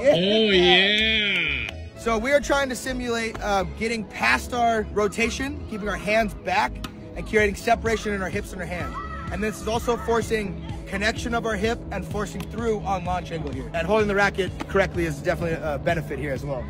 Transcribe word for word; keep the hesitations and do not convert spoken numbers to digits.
Yeah. Oh, yeah. So we are trying to simulate uh, getting past our rotation, keeping our hands back, and creating separation in our hips and our hands. And this is also forcing connection of our hip and forcing through on launch angle here. And holding the racket correctly is definitely a benefit here as well.